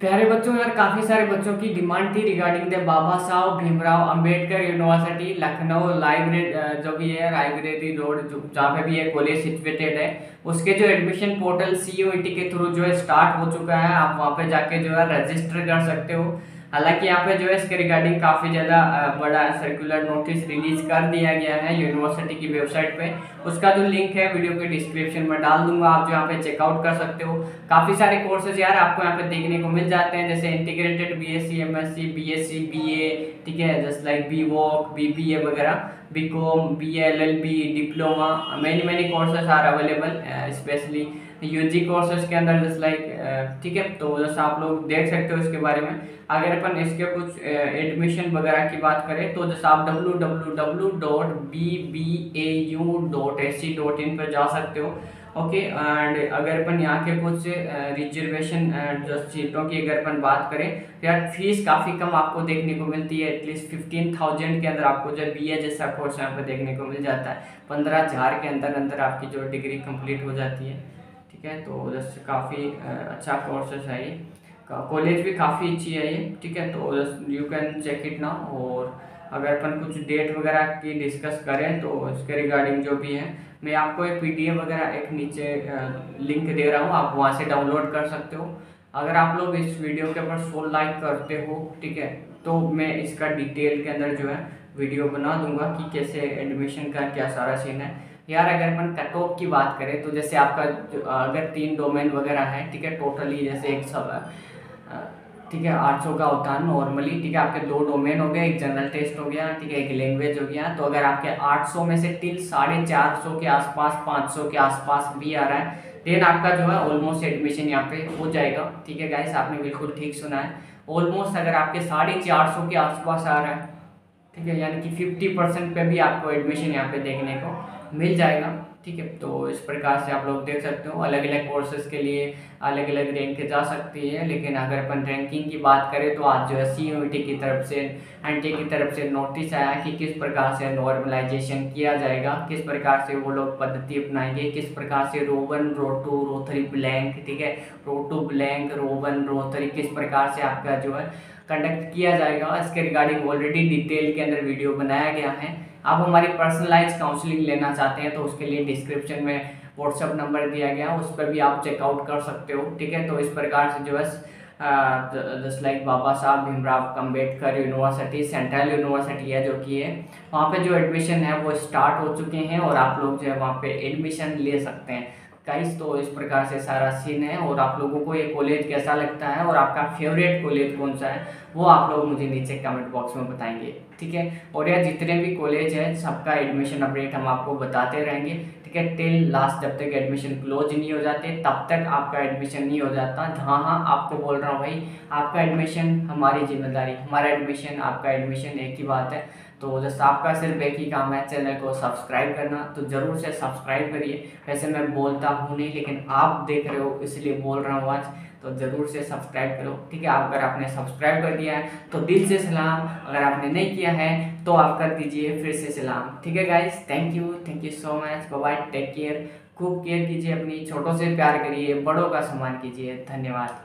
प्यारे बच्चों, यार काफ़ी सारे बच्चों की डिमांड थी regarding the Baba Saheb Bhimrao Ambedkar university Lucknow library जो भी है, लाइब्रेरी रोड जहाँ पे भी ये कॉलेज सिचुएटेड है, उसके जो एडमिशन पोर्टल CUET के थ्रू जो है स्टार्ट हो चुका है। आप वहाँ पे जाके जो है रजिस्टर कर सकते हो। हालांकि यहाँ पे जो है इसके रिगार्डिंग काफ़ी ज़्यादा बड़ा सर्कुलर नोटिस रिलीज कर दिया गया है यूनिवर्सिटी की वेबसाइट पे। उसका जो लिंक है वीडियो के डिस्क्रिप्शन में डाल दूंगा, आप जो यहाँ पे चेकआउट कर सकते हो। काफ़ी सारे कोर्सेज यार आपको यहाँ पे देखने को मिल जाते हैं, जैसे integrated BSc MSc BSc BA, ठीक है, जस्ट लाइक BWOC BBA वगैरह, BCom BA LLB, diploma, many courses are available, specially UG courses के अंदर, जस्ट लाइक, ठीक है। तो जैसा आप लोग देख सकते हो इसके बारे में, अगर अपन इसके कुछ एडमिशन वगैरह की बात करें तो जैसा आप www.bbau.ac.in पर जा सकते हो, ओके। एंड अगर अपन यहाँ के कुछ रिजर्वेशन जो सीटों की अगर अपन बात करें तो यार फीस काफ़ी कम आपको देखने को मिलती है, एटलीस्ट 15,000 के अंदर आपको जो BA जैसा कोर्स यहाँ पर देखने को मिल जाता है। 15,000 के अंदर अंदर आपकी जो डिग्री कंप्लीट हो जाती है, ठीक है। तो जैसे काफ़ी अच्छा कोर्सेस है, ये कॉलेज भी काफ़ी अच्छी है ये, ठीक है। तो यू कैन चेक इट ना। और अगर अपन कुछ डेट वगैरह की डिस्कस करें तो इसके रिगार्डिंग जो भी है, मैं आपको एक PDF वगैरह एक नीचे लिंक दे रहा हूँ, आप वहाँ से डाउनलोड कर सकते हो। अगर आप लोग इस वीडियो के ऊपर 100 लाइक करते हो, ठीक है, तो मैं इसका डिटेल के अंदर जो है वीडियो बना दूंगा कि कैसे एडमिशन का क्या सारा सीन है। यार अगर अपन कट ऑफ की बात करें तो जैसे आपका अगर 3 डोमेन वगैरह है, ठीक है, टोटली जैसे एक सब, ठीक है, 800 का होता है नॉर्मली, ठीक है। आपके 2 डोमेन हो गया, एक जनरल टेस्ट हो गया, ठीक है, एक लैंग्वेज हो गया। तो अगर आपके 800 में से टिल 450 के आसपास, 500 के आसपास भी आ रहा है, देन आपका जो है ऑलमोस्ट एडमिशन यहाँ पे हो जाएगा, ठीक है गाइस, आपने बिल्कुल ठीक सुना है। ऑलमोस्ट अगर आपके 450 के आसपास आ रहा है, ठीक है, यानी कि 50% पे भी आपको एडमिशन यहाँ पे देखने को मिल जाएगा, ठीक है। तो इस प्रकार से आप लोग देख सकते हो, अलग अलग कोर्सेज के लिए अलग अलग रैंक जा सकती है। लेकिन अगर अपन रैंकिंग की बात करें तो आज जो है CUET की तरफ से, एनटी की तरफ से नोटिस आया कि किस प्रकार से नॉर्मलाइजेशन किया जाएगा, किस प्रकार से वो लोग पद्धति अपनाएंगे, किस प्रकार से रो 1 रो 2 रो 3 ब्लैंक, ठीक है, रो 2 ब्लैंक रो 1 रो 3 किस प्रकार से आपका जो है कंडक्ट किया जाएगा। इसके रिगार्डिंग ऑलरेडी डिटेल के अंदर वीडियो बनाया गया है। आप हमारी पर्सनलाइज काउंसलिंग लेना चाहते हैं तो उसके लिए डिस्क्रिप्शन में व्हाट्सएप नंबर दिया गया है, उस पर भी आप चेकआउट कर सकते हो, ठीक है। तो इस प्रकार से जो है just like Baba Saheb Bhimrao Ambedkar university central university है जो कि है, वहाँ पे जो एडमिशन है वो स्टार्ट हो चुके हैं और आप लोग जो है वहाँ पे एडमिशन ले सकते हैं गाइस। तो इस प्रकार से सारा सीन है। और आप लोगों को ये कॉलेज कैसा लगता है और आपका फेवरेट कॉलेज कौन सा है वो आप लोग मुझे नीचे कमेंट बॉक्स में बताएंगे, ठीक है। और यार जितने भी कॉलेज हैं सबका एडमिशन अपडेट हम आपको बताते रहेंगे, ठीक है, टिल लास्ट, जब तक एडमिशन क्लोज नहीं हो जाते तब तक आपका एडमिशन नहीं हो जाता। हाँ हाँ, आपको बोल रहा हूँ भाई, आपका एडमिशन हमारी जिम्मेदारी, हमारा एडमिशन आपका एडमिशन एक ही बात है। तो जैसे आपका सिर्फ एक ही काम है, चैनल को सब्सक्राइब करना, तो ज़रूर से सब्सक्राइब करिए। वैसे मैं बोलता हूँ नहीं, लेकिन आप देख रहे हो इसलिए बोल रहा हूँ आज, तो ज़रूर से सब्सक्राइब करो, ठीक है। अगर आपने सब्सक्राइब कर दिया है तो दिल से सलाम, अगर आपने नहीं किया है तो आप कर दीजिए फिर से सलाम, ठीक है guys. Thank you so much, bye, take care, खूब केयर कीजिए अपनी, छोटों से प्यार करिए, बड़ों का सम्मान कीजिए, धन्यवाद।